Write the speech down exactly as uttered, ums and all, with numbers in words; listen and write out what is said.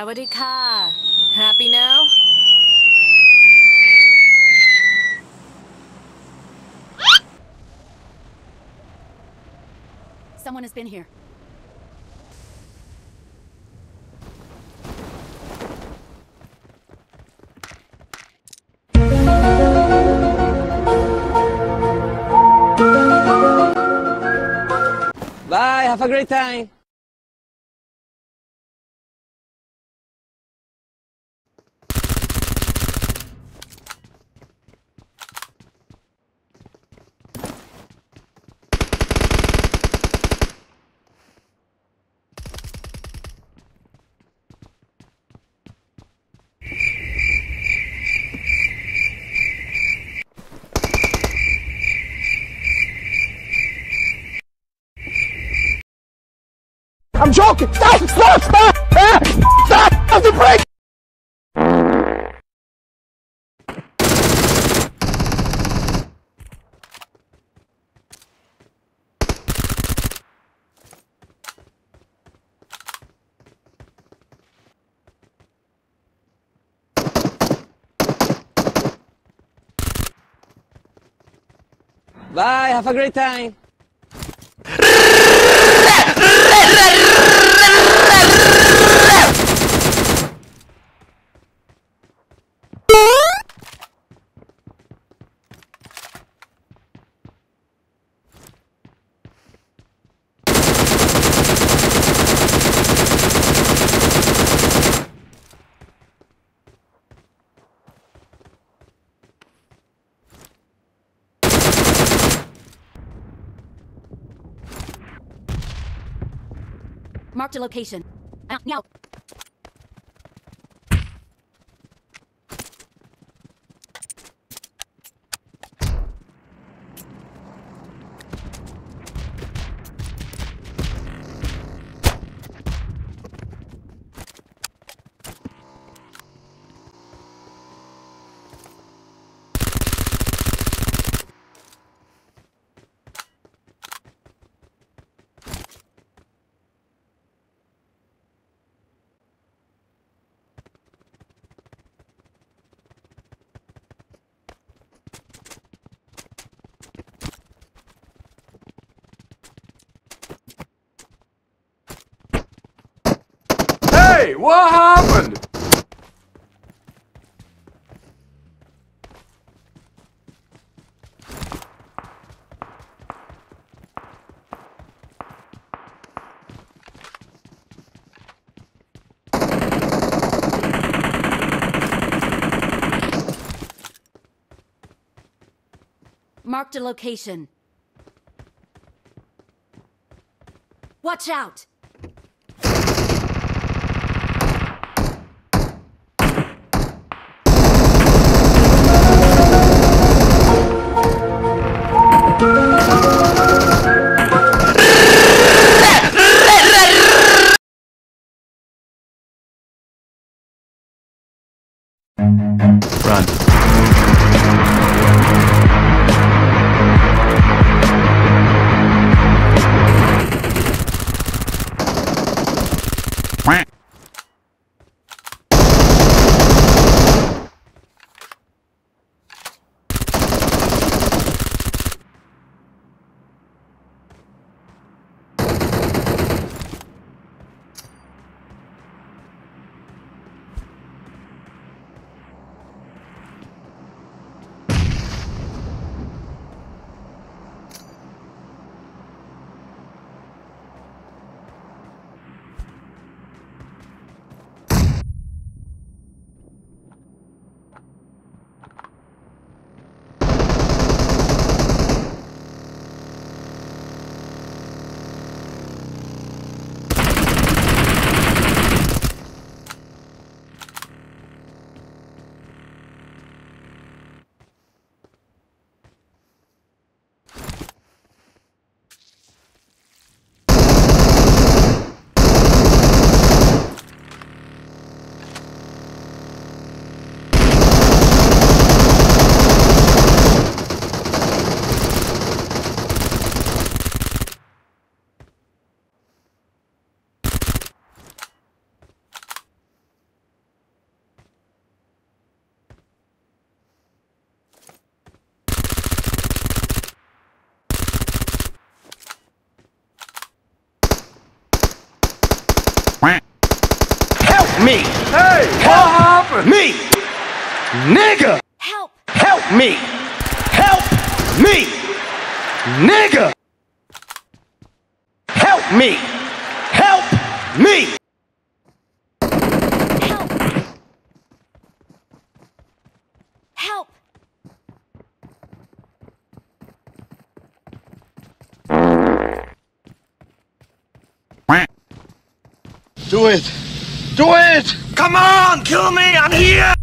Sawadee ka. Happy now? Someone has been here. Bye, have a great time. I'm joking! Stop! Stop! Stop! Stop! Stop! I have to break! Bye! Have a great time! Marked a location. Uh, no. Hey, what happened? Marked a location. Watch out! me. Hey, help what happened? Me. Nigga. Help. Help me. Help me. Nigga. Help me. Help me. Help. Help. Do it. Do it! Come on, kill me, I'm here!